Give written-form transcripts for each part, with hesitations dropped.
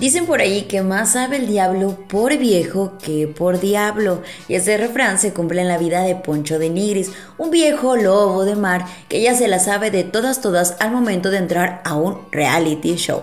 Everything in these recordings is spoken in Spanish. Dicen por ahí que más sabe el diablo por viejo que por diablo, y ese refrán se cumple en la vida de Poncho de Nigris, un viejo lobo de mar que ya se la sabe de todas al momento de entrar a un reality show.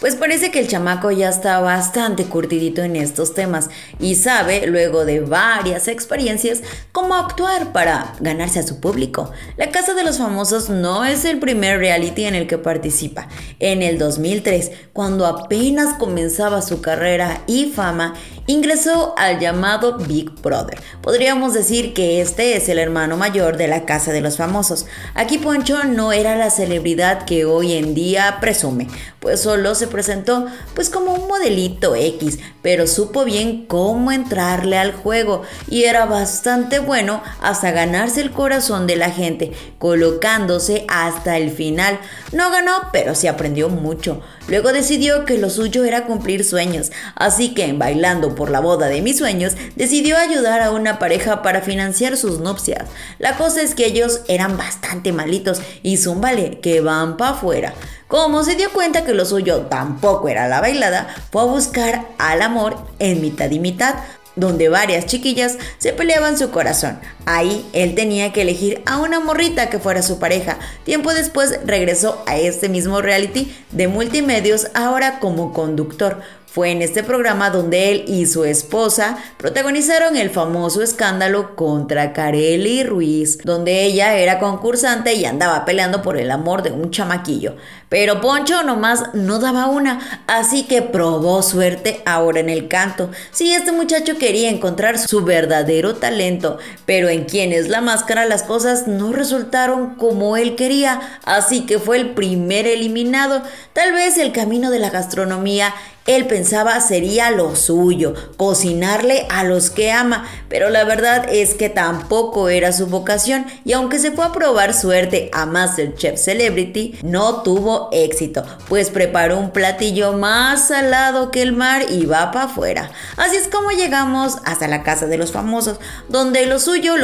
Pues parece que el chamaco ya está bastante curtidito en estos temas y sabe, luego de varias experiencias, cómo actuar para ganarse a su público. La Casa de los Famosos no es el primer reality en el que participa. En el 2003, cuando apenas comenzaba su carrera y fama, ingresó al llamado Big Brother. Podríamos decir que este es el hermano mayor de la Casa de los Famosos. Aquí Poncho no era la celebridad que hoy en día presume, pues solo se presentó como un modelito X, pero supo bien cómo entrarle al juego y era bastante bueno hasta ganarse el corazón de la gente, colocándose hasta el final. No ganó, pero sí aprendió mucho. Luego decidió que lo suyo era cumplir sueños, así que en Bailando por la Boda de Mis Sueños decidió ayudar a una pareja para financiar sus nupcias. La cosa es que ellos eran bastante malitos y zúmbale que van pa' afuera. Como se dio cuenta que lo suyo tampoco era la bailada, fue a buscar al amor en Mitad y Mitad, donde varias chiquillas se peleaban su corazón. Ahí él tenía que elegir a una morrita que fuera su pareja. Tiempo después regresó a este mismo reality de multimedios, ahora como conductor. Fue en este programa donde él y su esposa protagonizaron el famoso escándalo contra Karely Ruiz, donde ella era concursante y andaba peleando por el amor de un chamaquillo. Pero Poncho nomás no daba una, así que probó suerte ahora en el canto. Sí, este muchacho quería encontrar su verdadero talento, pero en Quién Es la Máscara las cosas no resultaron como él quería, así que fue el primer eliminado. Tal vez el camino de la gastronomía él pensaba sería lo suyo, cocinarle a los que ama, pero la verdad es que tampoco era su vocación y aunque se fue a probar suerte a Master Chef Celebrity, no tuvo éxito, pues preparó un platillo más salado que el mar y va para afuera. Así es como llegamos hasta la Casa de los Famosos, donde lo suyo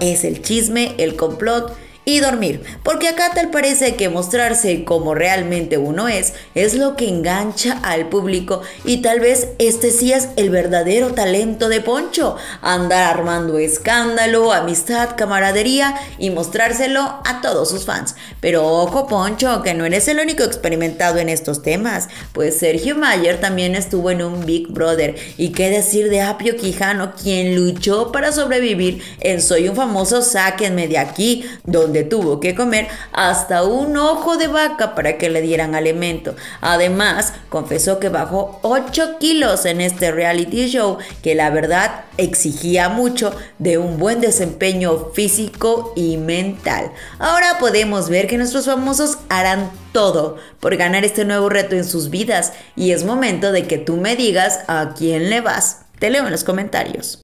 es el chisme, el complot y dormir, porque acá tal parece que mostrarse como realmente uno es lo que engancha al público y tal vez este sí es el verdadero talento de Poncho, andar armando escándalo, amistad, camaradería y mostrárselo a todos sus fans. Pero ojo Poncho, que no eres el único experimentado en estos temas, pues Sergio Mayer también estuvo en un Big Brother y qué decir de Apio Quijano, quien luchó para sobrevivir en Soy un Famoso Sáquenme de Aquí, donde tuvo que comer hasta un ojo de vaca para que le dieran alimento. Además, confesó que bajó 8 kilos en este reality show, que la verdad exigía mucho de un buen desempeño físico y mental. Ahora podemos ver que nuestros famosos harán todo por ganar este nuevo reto en sus vidas y es momento de que tú me digas a quién le vas. Te leo en los comentarios.